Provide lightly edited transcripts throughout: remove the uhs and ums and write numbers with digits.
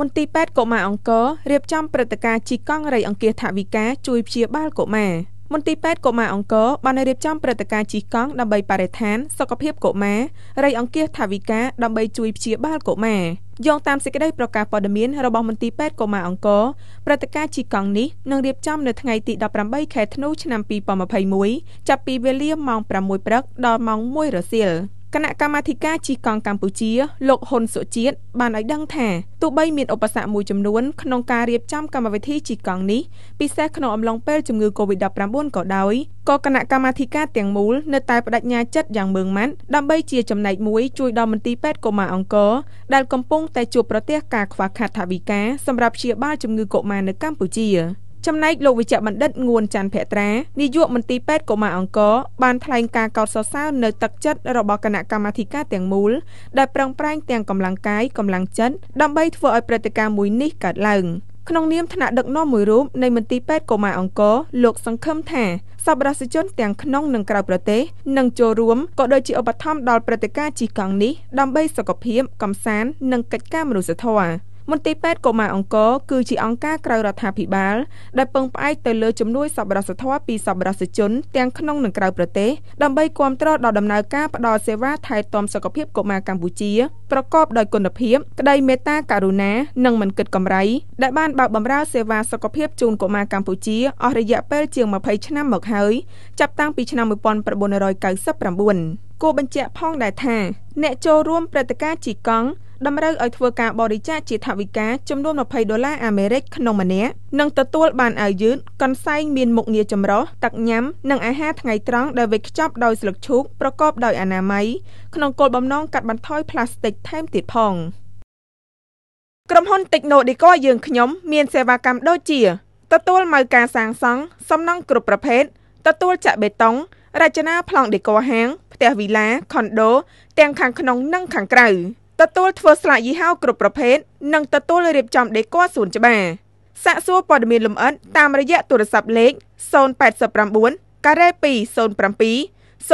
មន្ទីរពេទ្យកុមារអង្គររៀបចំព្រឹត្តិការណ៍ជីកកង់រៃអង្គាសថវិកាជួយព្យាបាលកុមារមន្ទីរពេទ្យកុមារអង្គរបានរៀបចំព្រឹត្តិការណ៍ជីកកង់ដើម្បីបរិស្ថានសុខភាពកុមាររៃអង្គាសថវិកាដើម្បីជួយព្យាបាលកុមារយោងតាមសេចក្តីប្រកាសព័ត៌មានរបស់មន្ទីរពេទ្យកុមារអង្គរព្រឹត្តិការណ៍ជីកកង់នេះនឹងរៀបចំនៅថ្ងៃទី18ខែធ្នូឆ្នាំ2021ចាប់ពីវេលាម៉ោង 6:00 ព្រឹកដល់ម៉ោង 1:00 រសៀលគណៈកម្មាធិការជីកកង់កម្ពុជាលោកហ៊ុនសុជាតិបានឲ្យដឹងថាទោះបីមានឧបសគ្គមួយចំនួនក្នុងការរៀបចំកម្មវិធីជីកកង់នេះពិសេសក្នុងអំឡុងពេលជំងឺ Covid-19 ក៏ដោយក៏គណៈកម្មាធិការទាំងមូលនៅតែប្តេជ្ញាចិត្តយ៉ាងម៉ឺងម៉ាត់ដើម្បីជាចំណែកមួយជួយដល់មន្ទីរពេទ្យកុមារអង្គរដែលកំពុងតែជួបប្រទះការខ្វះខាតថវិកាសម្រាប់ព្យាបាលជំងឺកុមារនៅកម្ពុជាចំណែកលោកវេជ្ជបណ្ឌិតងួនច័ន្ទភត្រានាយកមន្ទីរពេទ្យកុមារអង្គរបានថ្លែងការកោតសរសើរនៅទឹកចិត្តរបស់គណៈកម្មាធិការទាំងមូលដែលប្រឹងប្រែងទាំងកម្លាំងកាយកម្លាំងចិត្តដើម្បីធ្វើឲ្យព្រឹត្តិការណ៍មួយនេះកើតឡើងក្នុងនាមថ្នាក់ដឹកនាំមួយរូបនៃមន្ទីរពេទ្យកុមារអង្គរលោកសង្ឃឹមថាសប្បុរសជនទាំងក្នុងនិងក្រៅប្រទេសនឹងចូលរួមក៏ដូចជាឧបត្ថម្ភដល់ព្រឹត្តិការណ៍ជីកកង់នេះដើម្បីសុខភាពកម្សាន្តនិងកិច្ចការមនុស្សធម៌មន្ទីរពេទ្យកុមារអង្គរគឺជាអង្គការក្រៅរដ្ឋាភិបាលដែលពឹងផ្អែកទៅលើជំនួយសប្បុរសធម៌ពីសប្បុរសជនទាំងក្នុងនិងក្រៅប្រទេសដើម្បីគាំទ្រដល់ដំណើរការផ្តល់សេវាថែទាំសុខភាពកុមារកម្ពុជាប្រកបដោយគុណភាពក្តីមេត្តាករុណានិងមិនគិតកម្រៃដែលបានបើកបម្រើសេវាសុខភាពជូនកុមារកម្ពុជាអស់រយៈពេលជាង20ឆ្នាំមកហើយចាប់តាំងពីឆ្នាំ1999គួរបញ្ជាក់ផងដែរថាអ្នកចូលរួមព្រឹត្តិការណ៍ជីកកង់តម្រូវឲ្យធ្វើការបរិច្ចាគជាថវិកាចំនួន$20អាមេរិកក្នុងម្នាក់និងទទួលបានអាវយឺតកន្សែងមានមុខងារចម្រុះទឹកញ៉ាំនិងអាហារថ្ងៃត្រង់ដែលវេចខ្ចប់ដោយស្លឹកឈូកប្រកបដោយអនាម័យក្នុងគោលបំណងកាត់បន្ថយប្លាស្ទិកថែមទៀតផងក្រុមហ៊ុន Technodecor យើងខ្ញុំមានសេវាកម្មដូចជាទទួលម៉ៅការសាងសង់សំណង់គ្រប់ប្រភេទទទួលចាក់បេតុងរចនាប្លង់ Decor ហាងផ្ទះវីឡា Condo ទាំងខាងក្នុងនិងខាងក្រៅទទួលធ្វើស្លាកយីហោគ្រប់ប្រភេទនិងទទួលរៀបចំដេក័រសួនច្បារសាកសួរព័ត៌មានលម្អិតតាមរយៈទូរស័ព្ទលេខ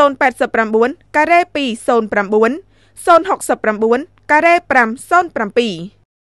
089-207 089-209 069-507